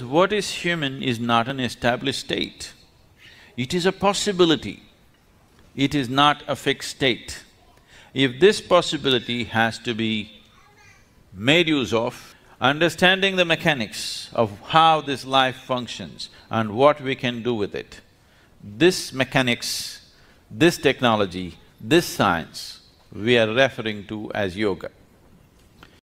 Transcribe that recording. What is human is not an established state. It is a possibility. It is not a fixed state. If this possibility has to be made use of, understanding the mechanics of how this life functions and what we can do with it, this mechanics, this technology, this science, we are referring to as yoga.